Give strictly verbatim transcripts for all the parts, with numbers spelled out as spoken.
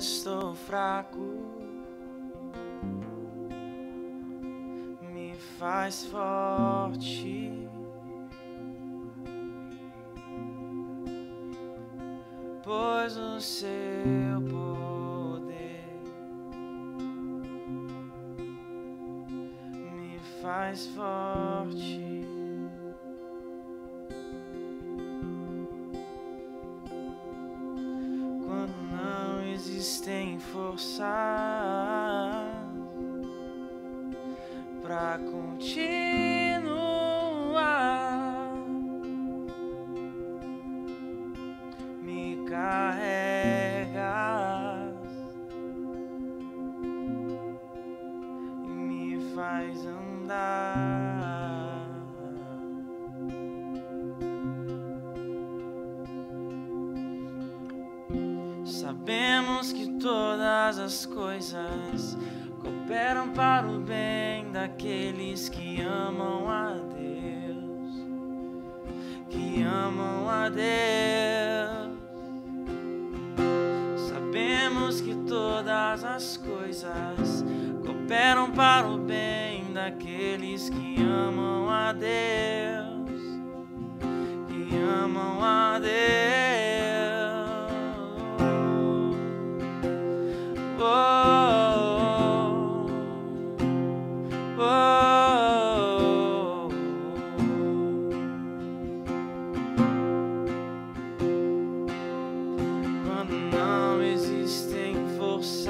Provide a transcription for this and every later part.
estou fraco, me faz forte. Pois no seu poder me faz forte. Quando não existem forças pra continuar, carregas e me faz andar. Sabemos que todas as coisas cooperam para o bem daqueles que amam a Deus, que amam a Deus. Sabemos que todas as coisas cooperam para o bem daqueles que amam a Deus, que amam a Deus. Oh, oh, oh, oh. Quando não existem forças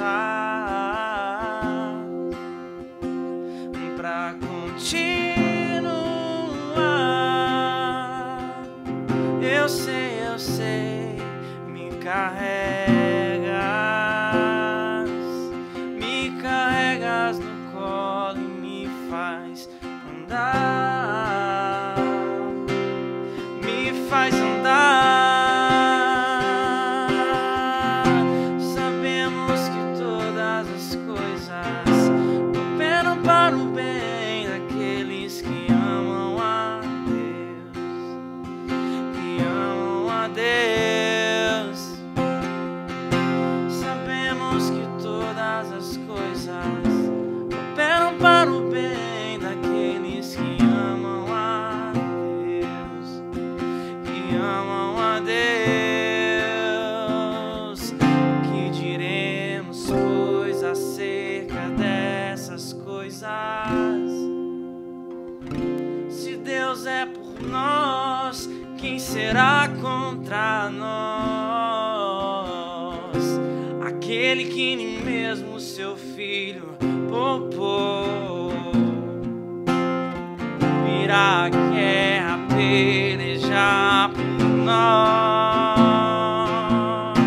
pra continuar, eu sei, eu sei, me carregas, me carregas no colo e me faz andar, me faz andar. Deus, sabemos que todas as coisas cooperam para o bem daqueles que amam a Deus, que amam a Deus. Que diremos, pois, acerca dessas coisas? Se Deus é por nós, quem será contra nós? Aquele que nem mesmo seu filho poupou, virá a guerra pelejar por nós.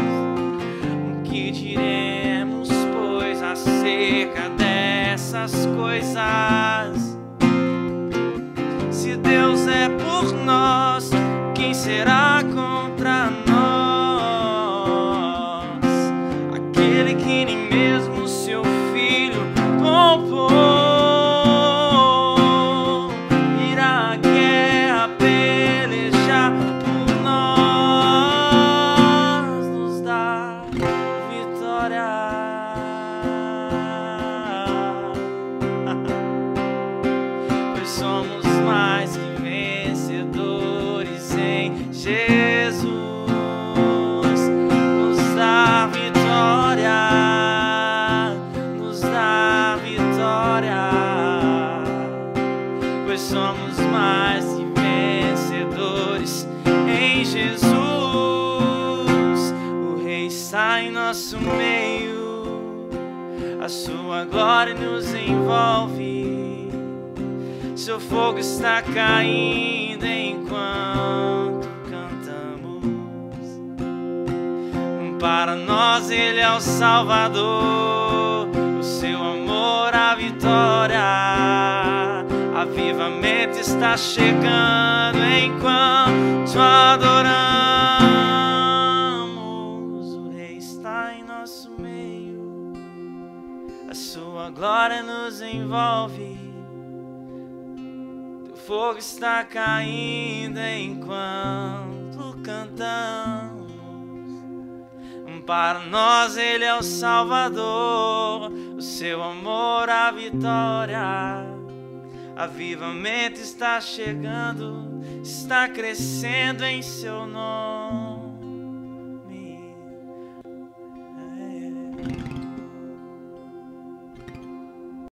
O que diremos, pois, acerca dessas coisas? Se Deus é por nós, quem será contra nós? Aquele que nem mesmo seu filho poupou, irá à guerra pelejar por nós, nos dá vitória. Pois somos mais que Jesus, nos dá vitória, nos dá vitória, pois somos mais que vencedores em Jesus. O Rei está em nosso meio, a sua glória nos envolve, seu fogo está caindo enquanto para nós Ele é o Salvador, o seu amor, a vitória. Avivamento está chegando enquanto adoramos. O Rei está em nosso meio, a sua glória nos envolve, teu fogo está caindo enquanto cantamos. Para nós Ele é o Salvador, o seu amor, a vitória. Avivamento está chegando, está crescendo em seu nome.